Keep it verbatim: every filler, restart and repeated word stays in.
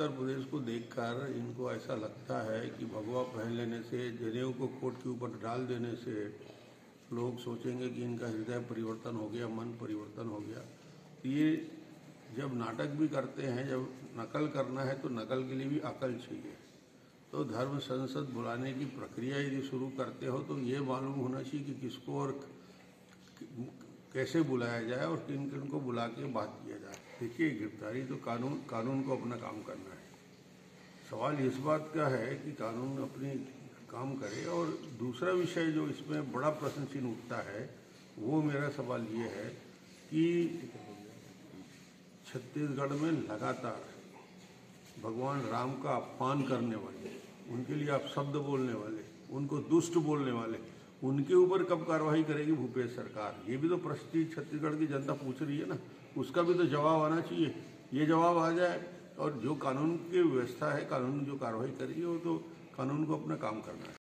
उत्तर प्रदेश को देखकर इनको ऐसा लगता है कि भगवा पहन लेने से, जनेऊ को कोट के ऊपर डाल देने से लोग सोचेंगे कि इनका हृदय परिवर्तन हो गया, मन परिवर्तन हो गया। तो ये जब नाटक भी करते हैं, जब नकल करना है तो नकल के लिए भी अकल चाहिए। तो धर्म संसद बुलाने की प्रक्रिया यदि शुरू करते हो तो ये मालूम होना चाहिए कि किसको और कैसे बुलाया जाए और किन किन को बुला के बात किया जाए। देखिए, गिरफ्तारी तो कानून कानून को अपना काम करना है। सवाल इस बात का है कि कानून अपनी काम करे। और दूसरा विषय जो इसमें बड़ा प्रश्न चिन्ह उठता है वो मेरा सवाल ये है कि छत्तीसगढ़ में लगातार भगवान राम का अपमान करने वाले, उनके लिए अपशब्द बोलने वाले, उनको दुष्ट बोलने वाले, उनके ऊपर कब कार्रवाई करेगी भूपेश सरकार? ये भी तो प्रश्न छत्तीसगढ़ की जनता पूछ रही है ना, उसका भी तो जवाब आना चाहिए। ये जवाब आ जाए और जो कानून की व्यवस्था है, कानून जो कार्रवाई कर रही है, वो तो कानून को अपना काम करना है।